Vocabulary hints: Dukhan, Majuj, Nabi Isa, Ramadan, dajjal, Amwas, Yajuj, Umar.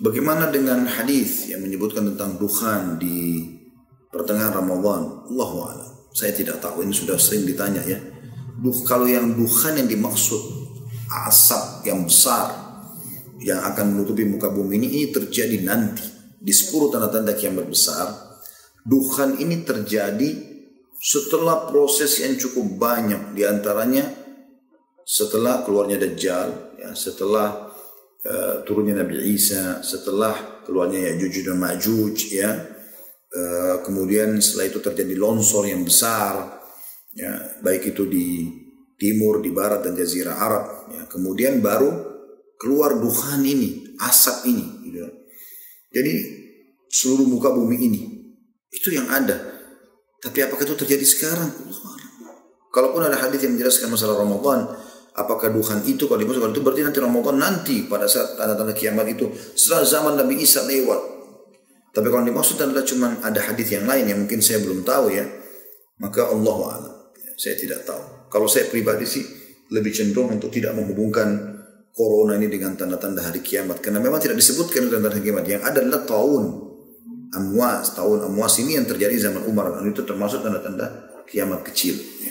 Bagaimana dengan hadis yang menyebutkan tentang dukhan di pertengahan Ramadan? Allahu a'lam. Saya tidak tahu, ini sudah sering ditanya ya. Kalau yang dukhan yang dimaksud asap yang besar yang akan menutupi muka bumi ini terjadi nanti di 10 tanda-tanda kiamat besar. Dukhan ini terjadi setelah proses yang cukup banyak, diantaranya setelah keluarnya dajjal, ya, setelah turunnya Nabi Isa, setelah keluarnya Yajuj dan Majuj, ya, kemudian setelah itu terjadi longsor yang besar, ya, baik itu di timur, di barat dan jazirah Arab, ya, kemudian baru keluar dukhan ini, asap ini, gitu. Jadi seluruh muka bumi ini itu yang ada. Tapi apakah itu terjadi sekarang? Kalaupun ada hadis yang menjelaskan masalah Ramadan, apakah dukhan itu, kalau dimaksud itu berarti nanti Ramadan, nanti pada saat tanda-tanda kiamat itu setelah zaman Nabi Isa lewat. Tapi kalau dimaksud adalah cuma ada hadis yang lain yang mungkin saya belum tahu ya, maka Allahu a'lam. Saya tidak tahu. Kalau saya pribadi sih lebih cenderung untuk tidak menghubungkan corona ini dengan tanda-tanda hari kiamat, karena memang tidak disebutkan tanda-tanda hari kiamat. Yang ada adalah tahun Amwas ini yang terjadi zaman Umar, dan itu termasuk tanda-tanda kiamat kecil.